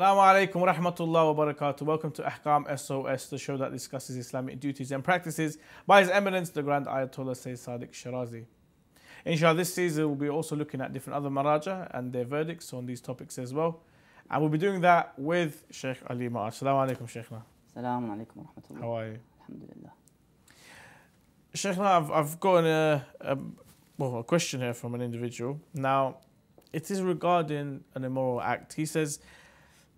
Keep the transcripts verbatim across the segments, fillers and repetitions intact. Assalamu alaikum wa rahmatullahi wa barakatuh. Welcome to Ahkam S O S, the show that discusses Islamic duties and practices by His Eminence, the Grand Ayatollah Sayyid Sadiq Shirazi. Inshallah, this season we'll be also looking at different other maraja and their verdicts on these topics as well. And we'll be doing that with Sheikh Ali Maharaj. Assalamu alaikum, Sheikhna. Assalamu alaikum wa rahmatullahi. How are you? Alhamdulillah. Sheikhna, I've, I've got a, a, well, a question here from an individual. Now, it is regarding an immoral act. He says,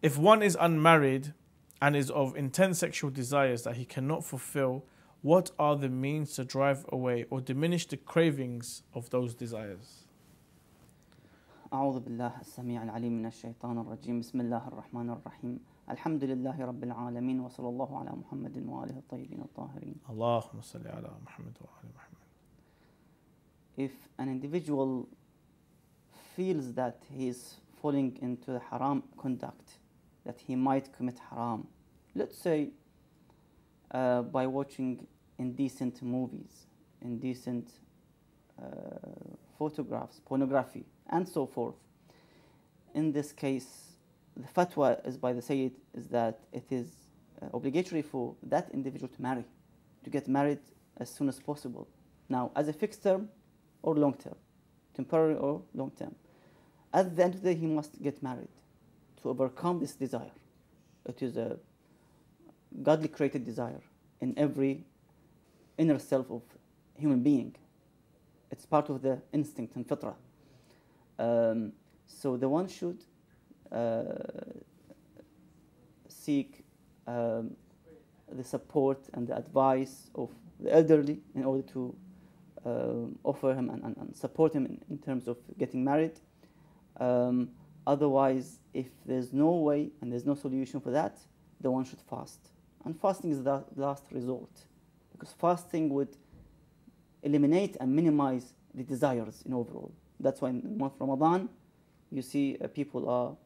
if one is unmarried and is of intense sexual desires that he cannot fulfill, what are the means to drive away or diminish the cravings of those desires? أعوذ بالله السميع العليم من الشيطان الرجيم بسم الله الرحمن الرحيم الحمد لله رب العالمين وصلى الله على محمد وآله الطيبين الطاهرين. اللهم صل على محمد وآل محمد. If an individual feels that he is falling into the haram conduct, that he might commit haram. Let's say uh, by watching indecent movies, indecent uh, photographs, pornography, and so forth. In this case, the fatwa is by the Sayyid is that it is uh, obligatory for that individual to marry, to get married as soon as possible. Now, as a fixed term or long term, temporary or long term. At the end of the day, he must get married to overcome this desire. It is a godly created desire in every inner self of human being. It's part of the instinct and fitrah. Um, so the one should uh, seek um, the support and the advice of the elderly in order to uh, offer him and, and, and support him in, in terms of getting married. Um, otherwise, if there's no way and there's no solution for that, the one should fast. And fasting is the last resort, because fasting would eliminate and minimize the desires in overall. That's why in the month of Ramadan, you see uh, people are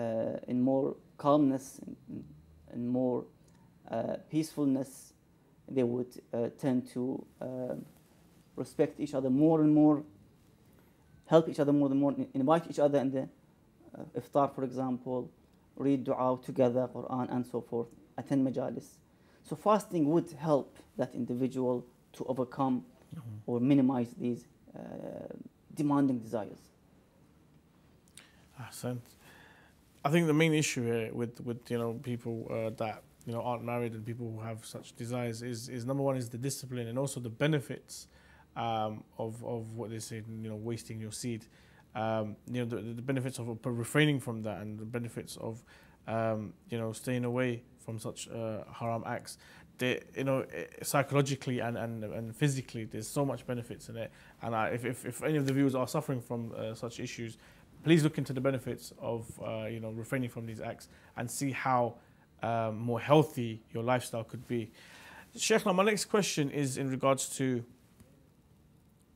uh, in more calmness and, and more uh, peacefulness. They would uh, tend to uh, respect each other more and more, help each other more and more, invite each other in the uh, iftar, for example, read dua together, Quran, and so forth, attend majalis. So fasting would help that individual to overcome mm-hmm. or minimize these uh, demanding desires. Ahsan. I think the main issue here with, with you know, people uh, that you know, aren't married and people who have such desires is, is number one is the discipline and also the benefits Um, of, of what they say, you know, wasting your seed, um, you know, the, the benefits of refraining from that and the benefits of, um, you know, staying away from such uh, haram acts. They, you know, psychologically and, and, and physically, there's so much benefits in it. And I, if, if, if any of the viewers are suffering from uh, such issues, please look into the benefits of, uh, you know, refraining from these acts and see how um, more healthy your lifestyle could be. Sheikhna, my next question is in regards to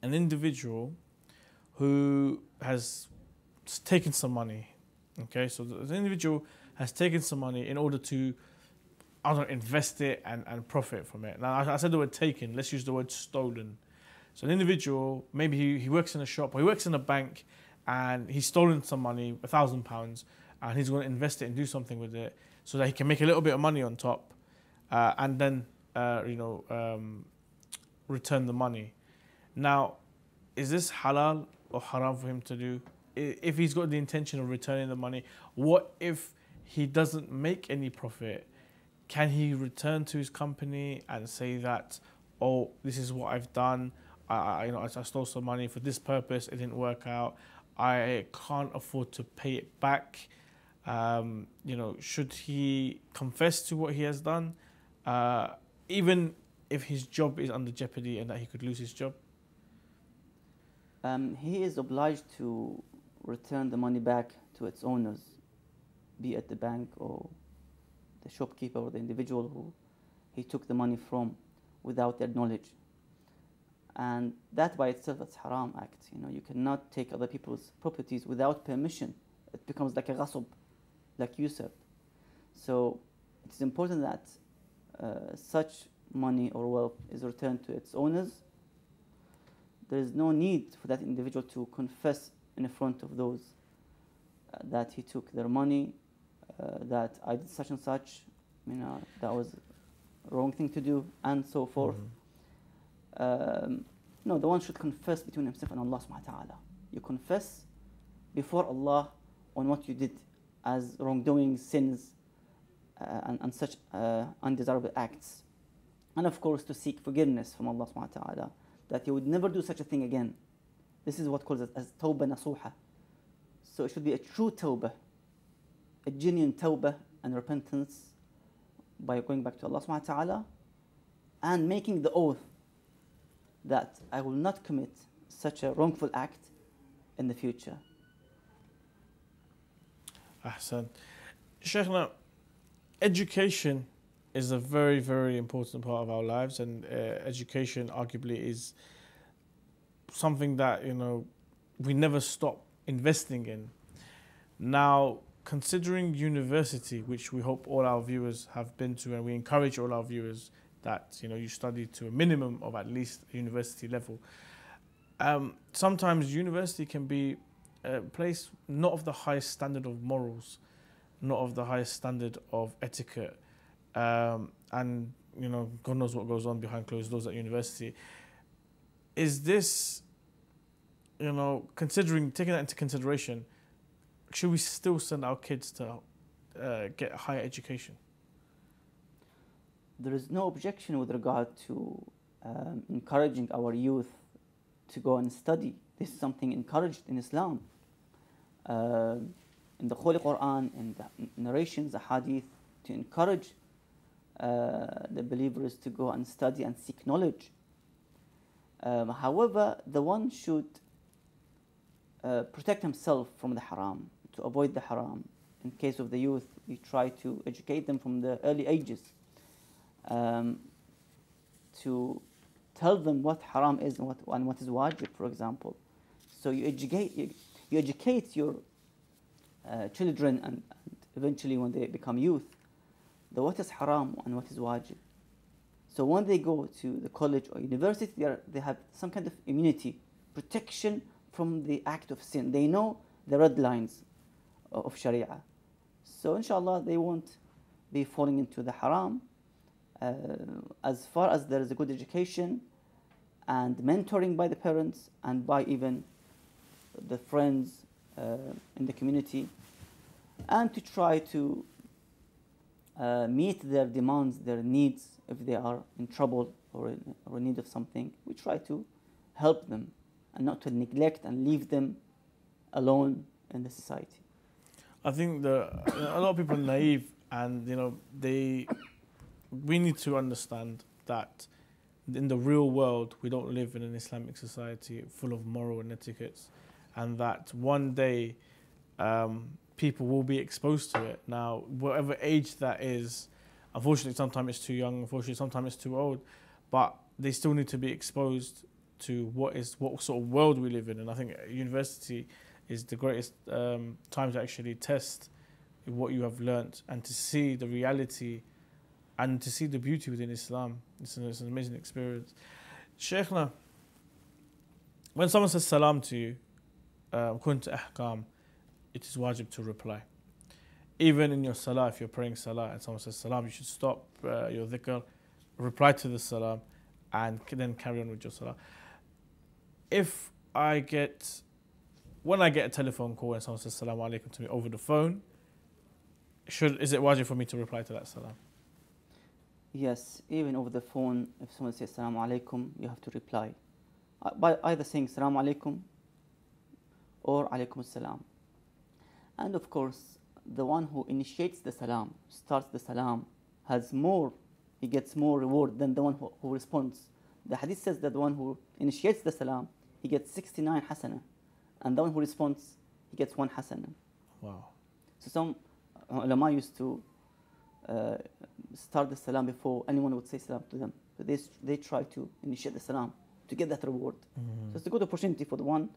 an individual who has taken some money, okay? So the individual has taken some money in order to, I don't know, invest it and, and profit from it. Now, I, I said the word taken, let's use the word stolen. So an individual, maybe he, he works in a shop or he works in a bank and he's stolen some money, a thousand pounds, and he's going to invest it and do something with it so that he can make a little bit of money on top uh, and then, uh, you know, um, return the money. Now, is this halal or haram for him to do? If he's got the intention of returning the money, what if he doesn't make any profit? Can he return to his company and say that, oh, this is what I've done. I, you know, I stole some money for this purpose. It didn't work out. I can't afford to pay it back. Um, you know, should he confess to what he has done, uh, even if his job is under jeopardy and that he could lose his job? Um, he is obliged to return the money back to its owners, be it the bank or the shopkeeper or the individual who he took the money from without their knowledge. And that by itself, that's haram act. You know, you cannot take other people's properties without permission. It becomes like a ghasb, like usurp. So it's important that uh, such money or wealth is returned to its owners. There is no need for that individual to confess in front of those uh, that he took their money, uh, uh, that I did such and such, you know, that was the wrong thing to do, and so forth. Mm-hmm. um, no, the one should confess between himself and Allah subhanahu wa ta'ala. You confess before Allah on what you did as wrongdoing, sins, uh, and, and such uh, undesirable acts. And of course, to seek forgiveness from Allah subhanahu wa ta'ala, that you would never do such a thing again. This is what calls it as tawbah nasuha. So it should be a true tawbah, a genuine tawbah and repentance by going back to Allah subhanahu wa ta'ala and making the oath that I will not commit such a wrongful act in the future. Ahsan. Sheikhna, education is a very, very important part of our lives, and uh, education arguably is something that, you know, we never stop investing in. Now, considering university, which we hope all our viewers have been to, and we encourage all our viewers that, you know, you study to a minimum of at least a university level. Um, sometimes university can be a place not of the highest standard of morals, not of the highest standard of etiquette, um, and, you know, God knows what goes on behind closed doors at university. Is this, you know, considering, taking that into consideration, should we still send our kids to uh, get a higher education? There is no objection with regard to um, encouraging our youth to go and study. This is something encouraged in Islam. Uh, in the Holy Quran, in the narrations, the hadith, to encourage uh, the believers to go and study and seek knowledge. Um, however, the one should uh, protect himself from the haram, to avoid the haram. In case of the youth, we try to educate them from the early ages, um, to tell them what haram is and what, and what is wajib, for example. So you educate, you, you educate your uh, children, and, and eventually when they become youth, the what is haram and what is wajib. So when they go to the college or university, they, are, they have some kind of immunity, protection from the act of sin. They know the red lines of Sharia. So inshallah, they won't be falling into the haram. Uh, as far as there is a good education and mentoring by the parents and by even the friends uh, in the community, and to try to Uh, meet their demands, their needs. If they are in trouble or in, or in need of something, we try to help them and not to neglect and leave them alone in the society. I think the, a lot of people are naive, and, you know, they, we need to understand that in the real world, we don't live in an Islamic society full of moral and etiquettes, and that one day, um, people will be exposed to it. Now, whatever age that is, unfortunately, sometimes it's too young, unfortunately, sometimes it's too old, but they still need to be exposed to what is, what sort of world we live in. And I think university is the greatest um, time to actually test what you have learnt and to see the reality and to see the beauty within Islam. It's an, it's an amazing experience. Sheikhna, when someone says salam to you, uh, according to Ahkam, it is wajib to reply. Even in your salah, if you're praying salah and someone says salam, you should stop uh, your dhikr, reply to the salam, and then carry on with your salah. If I get, when I get a telephone call and someone says salam alaikum to me over the phone, should, is it wajib for me to reply to that salam? Yes, even over the phone, if someone says salam alaikum, you have to reply by either saying salam alaikum or alaikum salam. And of course, the one who initiates the salam, starts the salam, has more, he gets more reward than the one who, who responds. The hadith says that the one who initiates the salam, he gets sixty-nine hasanah. And the one who responds, he gets one hasanah. Wow. So some ulama used to uh, start the salam before anyone would say salam to them. So they, they try to initiate the salam to get that reward. Mm-hmm. So it's a good opportunity for the one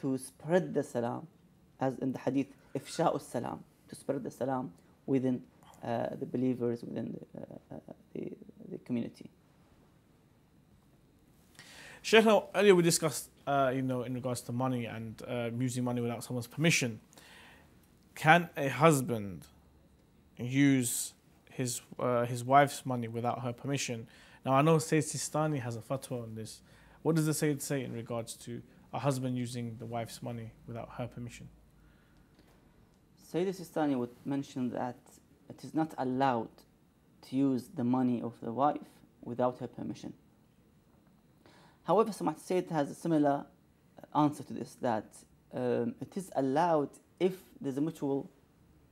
to spread the salam, as in the hadith, ifsha'u salam, to spread the salam within uh, the believers, within the, uh, the, the community. Sheikhna, earlier we discussed, uh, you know, in regards to money and uh, using money without someone's permission. Can a husband use his uh, his wife's money without her permission. Now, I know Sayyid Sistani has a fatwa on this. What does the Sayyid say in regards to a husband using the wife's money without her permission? Sayyid Sistani would mention that it is not allowed to use the money of the wife without her permission. However, Samah Sayyid has a similar answer to this, that um, it is allowed if there's a mutual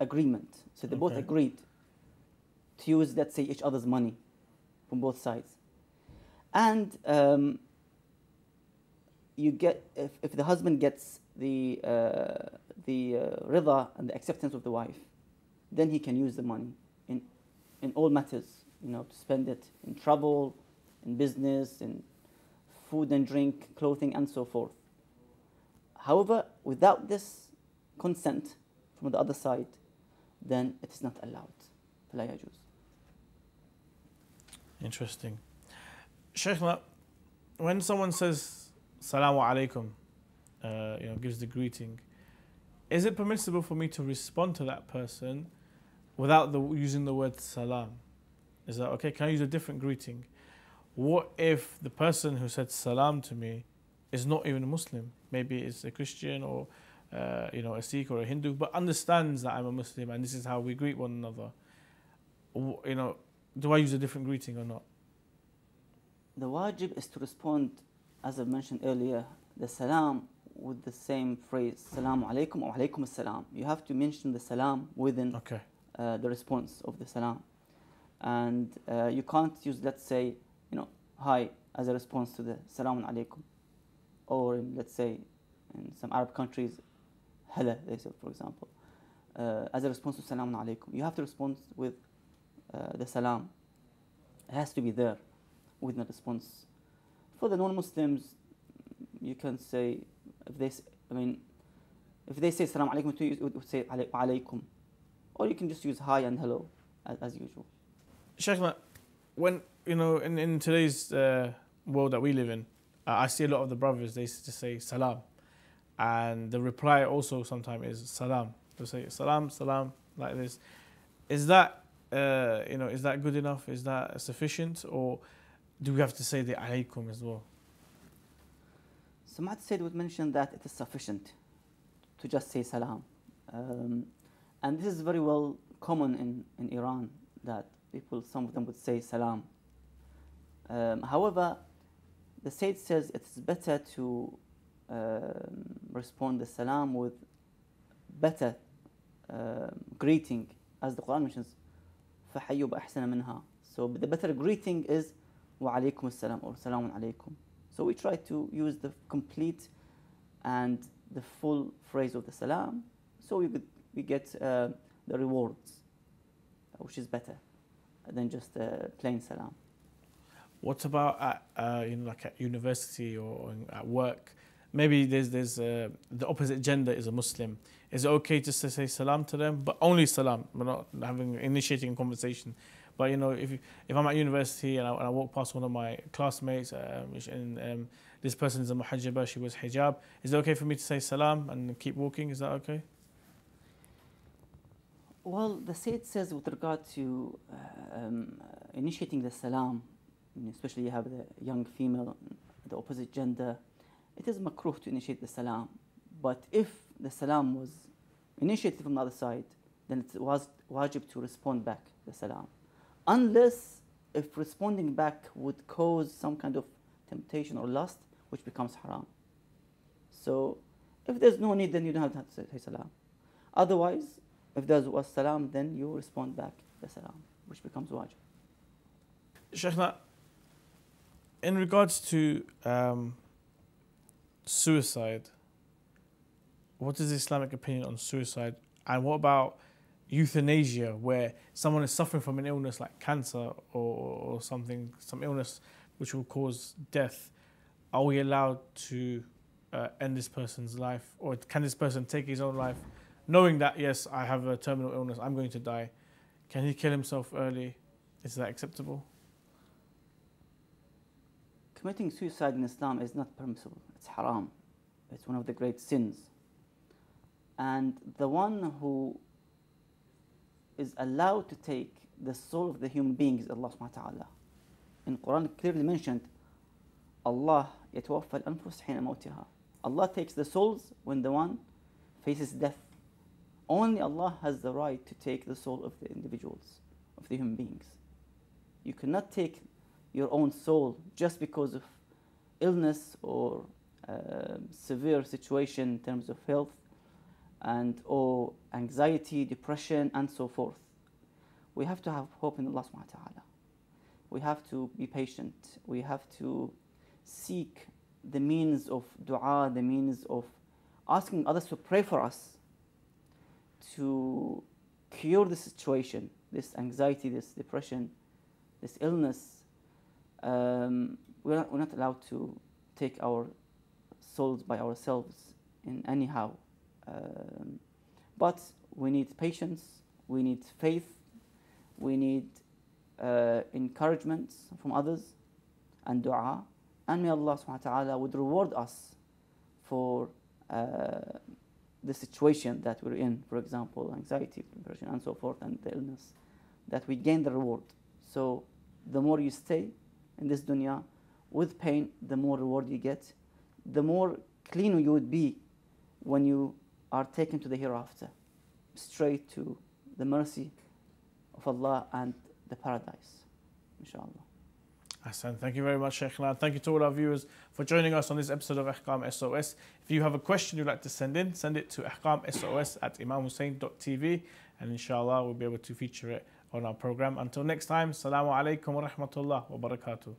agreement. So they okay. both agreed to use, let's say, each other's money from both sides. And um, you get, if, if the husband gets the, uh, the uh, rida and the acceptance of the wife, then he can use the money in, in all matters, you know, to spend it in travel, in business, in food and drink, clothing, and so forth. However, without this consent from the other side, then it is not allowed. Interesting. Shaykhna, when someone says Salamu Alaikum, uh, you know, gives the greeting, is it permissible for me to respond to that person without the, using the word Salam? Is that okay? Can I use a different greeting? What if the person who said Salam to me is not even a Muslim? Maybe it's a Christian or uh, you know, a Sikh or a Hindu, but understands that I'm a Muslim and this is how we greet one another. You know, do I use a different greeting or not? The wajib is to respond, as I mentioned earlier, the salam with the same phrase, Salamu Alaikum or Alaikum Assalam. You have to mention the salam within okay. uh, the response of the salam. And uh, you can't use, let's say, you know, hi as a response to the Salamu Alaikum. Or in, let's say, in some Arab countries, hala, they say, for example, uh, as a response to Salamu Alaikum. You have to respond with Uh, the salam. It has to be there with the response. For the non-Muslims, you can say, if they, I mean, if they say Salaam Alaikum to you, you would say Wa Alaikum. Or you can just use hi and hello as, as usual. Shaykhna, when, you know, in, in today's uh, world that we live in, uh, I see a lot of the brothers, they just say salam. And the reply also sometimes is salam. They'll say salam, salam, like this. Is that Uh, you know, is that good enough? Is that sufficient? Or do we have to say the alaykum as well? Samad Sayyid would mention that it is sufficient to just say salam. Um, and this is very well common in, in Iran, that people, some of them would say salam. Um, however, the Sayyid says it is better to uh, respond the salam with better uh, greeting, as the Quran mentions. So the better greeting is Wa Alaikum Assalam or Salamun Alaikum. So we try to use the complete and the full phrase of the salam, so we, we get uh, the rewards, which is better than just uh, plain salam. What about at, uh, you know, like at university or at work? Maybe there's, there's uh, the opposite gender is a Muslim. Is it okay just to say salam to them, but only salam? We're not having initiating a conversation. But you know, if you, if I'm at university and I, and I walk past one of my classmates, um, and um, this person is a muhajjaba, she wears hijab, is it okay for me to say salam and keep walking? Is that okay? Well, the Sayyid says with regard to um, initiating the salam, especially you have the young female, the opposite gender. It is makruh to initiate the salam, but if the salam was initiated from the other side, then it was wajib to respond back the salam, unless if responding back would cause some kind of temptation or lust, which becomes haram. So if there's no need, then you don't have to say salam. Otherwise, if there was salam, then you respond back the salam, which becomes wajib. Shaykhna, in regards to um, suicide, what is the Islamic opinion on suicide? And what about euthanasia, where someone is suffering from an illness like cancer or, or something, some illness which will cause death? Are we allowed to uh, end this person's life, or can this person take his own life knowing that, yes, I have a terminal illness, I'm going to die? Can he kill himself early? Is that acceptable? Committing suicide in Islam is not permissible. It's haram. It's one of the great sins. And the one who is allowed to take the soul of the human being is Allah subhanahu wa ta'ala. In Quran clearly mentioned, Allah yatawaffa al-anfus hina mawtiha. Allah takes the souls when the one faces death. Only Allah has the right to take the soul of the individuals, of the human beings. You cannot take your own soul just because of illness or uh, severe situation in terms of health and or anxiety, depression, and so forth. We have to have hope in Allah subhanahu wa ta'ala. We have to be patient. We have to seek the means of dua, the means of asking others to pray for us, to cure this situation, this anxiety, this depression, this illness. Um, we're, not, we're not allowed to take our souls by ourselves in anyhow. Um, but we need patience, we need faith, we need uh, encouragement from others and dua. And may Allah subhanahu wa ta'ala would reward us for uh, the situation that we're in, for example, anxiety, depression, and so forth, and the illness, that we gain the reward. So the more you stay in this dunya with pain, the more reward you get, the more clean you would be when you are taken to the hereafter, straight to the mercy of Allah and the paradise, inshallah. Ahsan, thank you very much, Sheikhna. Thank you to all our viewers for joining us on this episode of Ahkam S O S. If you have a question you'd like to send in, send it to ahkam S O S at imam hussain dot t v, and inshallah we'll be able to feature it on our program. Until next time, Assalamu alaikum wa rahmatullah wa barakatuh.